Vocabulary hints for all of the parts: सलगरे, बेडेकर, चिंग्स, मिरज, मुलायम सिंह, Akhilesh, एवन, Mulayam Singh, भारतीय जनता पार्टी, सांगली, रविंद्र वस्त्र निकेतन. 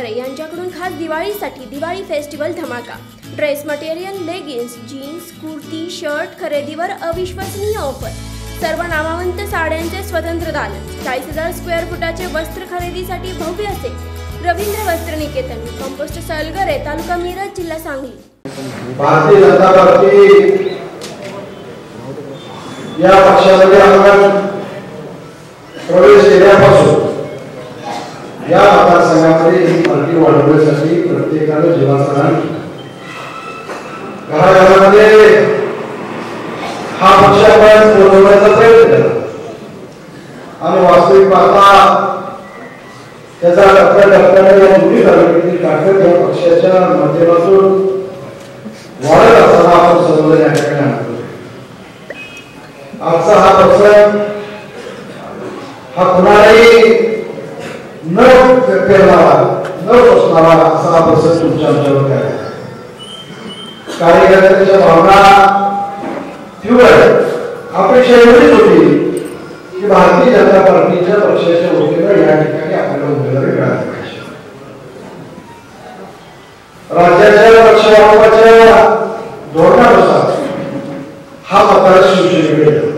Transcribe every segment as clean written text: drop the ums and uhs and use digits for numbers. सलगरे यांच्याकडून खास दिवाळीसाठी दिवाळी फेस्टिवल धमाका। Dress material, leggings, jeans, kurti, shirt खरेदीवर अविश्वसनीय ऑफर। सर्व नामवंत साड्यांचे स्वतंत्र दालन। 40,000 स्क्वेअर फुटाचे वस्त्र खरेदीसाठी भव्य असे रविंद्र वस्त्र निकेतन, कंपोस्ट सलगरे, तालुका मिरज, जिल्हा सांगली। भारतीय जनता पार्टी या पक्षामध्ये आपण प्रवेश केल्यापासून या मतदारसंघामध्ये ही पार्टी वाढवण्यासाठी प्रत्येकाने जीवासरान घराघरामध्ये हा पक्ष आपण पोहोचवण्याचा प्रयत्न केला आणि वास्तविक पाहता त्याचा डॉक्टरांनी या दोन्ही तालुक्यातील ताकद या पक्षाच्या माध्यमातून वाढत असताना आपण सलगरे यांच्याकडे आणतो। आजचा हा पक्ष हा कुणालाही न पोचणारा असा हा प्रसंग तुमच्या आमच्यावर आहे। कार्यकर्त्यांच्या भावना तीव्र अपेक्षा एवढीच होती की भारतीय जनता पार्टीच्या पक्षाच्या वतीनं या ठिकाणी आपल्याला उमेदवारी मिळाली पाहिजे। राज्याच्या पक्षाच्या धोरणानुसार हा मतदार शिवसेनेकडे गेला।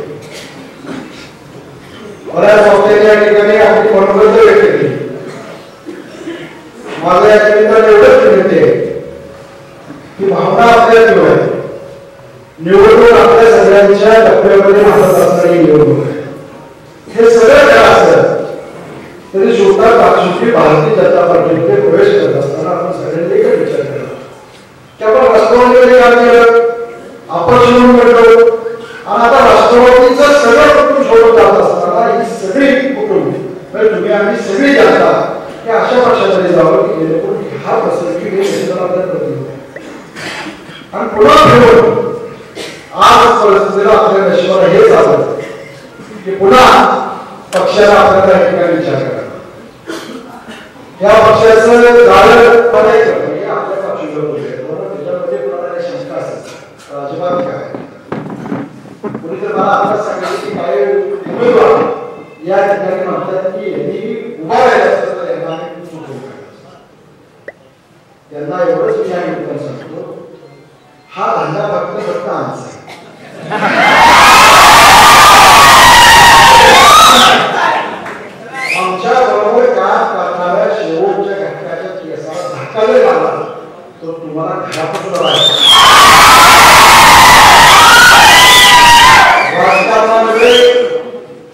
बऱ्याच वक्त्यांनी या ठिकाणी आपली कोणबद्ध व्यक्त केली। माझं या निमित्ताने एवढंच म्हणते की भावना आपल्या तीव्र आहे। निवडणूक आपल्या सगळ्यांच्या डब्यामध्ये हातात असणारी निवडणूक आहे। हे सगळं काय असतं तरी शेवटात आपली भारतीय जनता पार्टीमध्ये प्रवेश करत असताना आपण सगळ्यांनी एकच विचार केला की आपण राष्ट्रवादीकडे काम केलं, आपण सोडून पडलो आणि आता राष्ट्रवादीचं सगळं कुटुंब सोडून जात असताना ही सगळी कुटुंब म्हणजे तुम्ही आम्ही सगळी जाता की अशा पक्षामध्ये जावं की जेणेकरून हा प्रसंगी आणि पुन्हा फिरून आज परिस्थितीला आपल्या नशिबाला हे चालत की पुन्हा पक्षाला आपल्याला या ठिकाणी विचार करा। या पक्षाचं कारण पदायचं म्हणजे आपल्या पक्षाचं म्हणून त्याच्यामध्ये कोणाला शंका असेल राजकारण काय कोणी तर मला आता सांगितलं की काय उमेदवार या ठिकाणी म्हणतात की यांनी उभा राहिला असतं तर यांना आणि चूक होऊ नये। त्यांना एवढंच मी या निमित्तानं सांगतो हा धंदा फक्त आमचा आमच्या बरोबर काम करणाऱ्या शेवटच्या घटकाच्या केसाला धक्का जरी लागला तर तुम्हाला घरापासून राजकारणामध्ये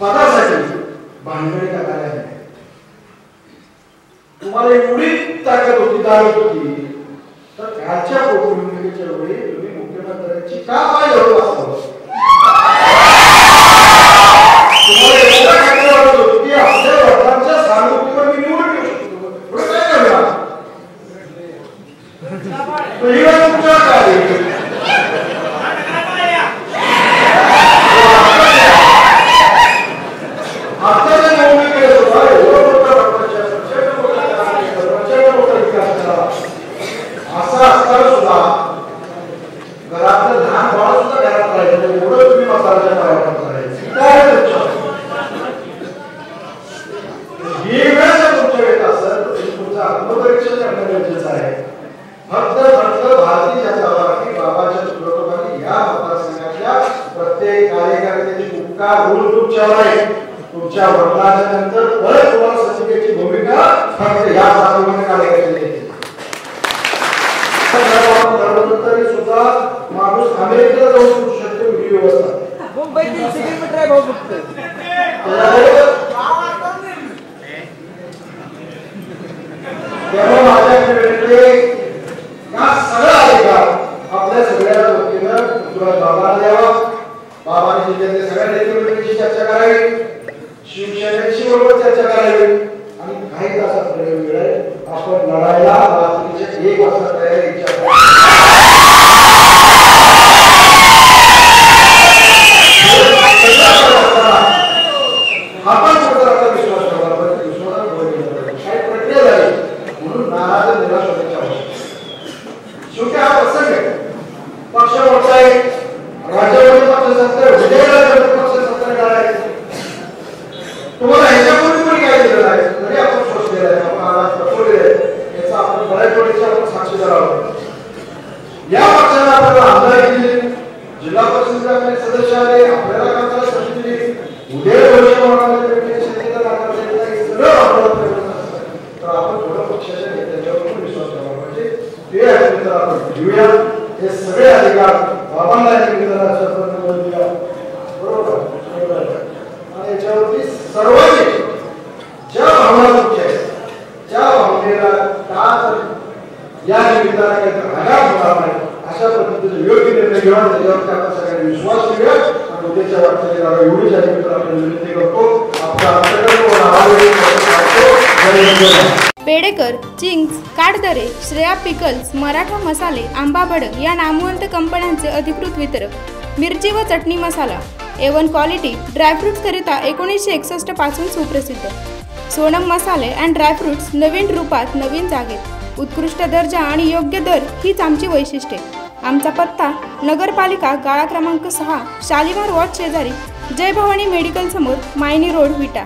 पदासाठी भांडवली करणाऱ्या तुम्हाला एवढी ताकद होती दारू होती तर कालच्या पोटनिवडणुकीच्या वेळी तुम्ही मुख्यमंत्र्यांची का पाय धरून रायगडचे साक्षीदार आहोत। या पक्षाने आपल्याला आमदार केले, जिल्हा परिषदेचे सदस्य आले, आपल्याला कामकाज समिती दिली, उद्या भविष्य म्हणून ते समितीला लागणार नाही, सगळं आपल्याला प्रयत्न असतात। तर आपण थोडा पक्षाच्या नेत्यांवर विश्वास ठेवला पाहिजे, ते अधिकार आपण घेऊया, हे सगळे अधिकार बाबांना निवेदन शासनाने दिलेला बरोबर आणि याच्यावरती सर्वांनी ज्या भावना या निमित्ताने आघात होणार नाही अशा पद्धतीने योग्य निर्णय घेऊन त्याच्यावरती आपण सगळ्यांनी विश्वास ठेवूया आणि उद्याच्या वाटचालीला एवढीच आहे मित्र आपण विनंती करतो आपला आदरणीय आभारी करतो। बेडेकर, चिंग्स, काडदरे, श्रेया पिकल्स, मराठा मसाले, आंबा भडक या नामवंत कंपन्यांचे अधिकृत वितरक, मिरची व चटणी मसाला एवन क्वालिटी ड्रायफ्रूट्स करिता 1961 पासून सुप्रसिद्ध, सोनम मसाले अँड ड्रायफ्रूट्स नवीन रूपात नवीन जागेत उत्कृष्ट दर्जा आणि योग्य दर हीच आमची वैशिष्ट्ये। आमचा पत्ता नगरपालिका गाळा क्रमांक 6 शालिमार वॉर्ड शेजारी जय भवानी मेडिकल समोर मायनी रोड विटा।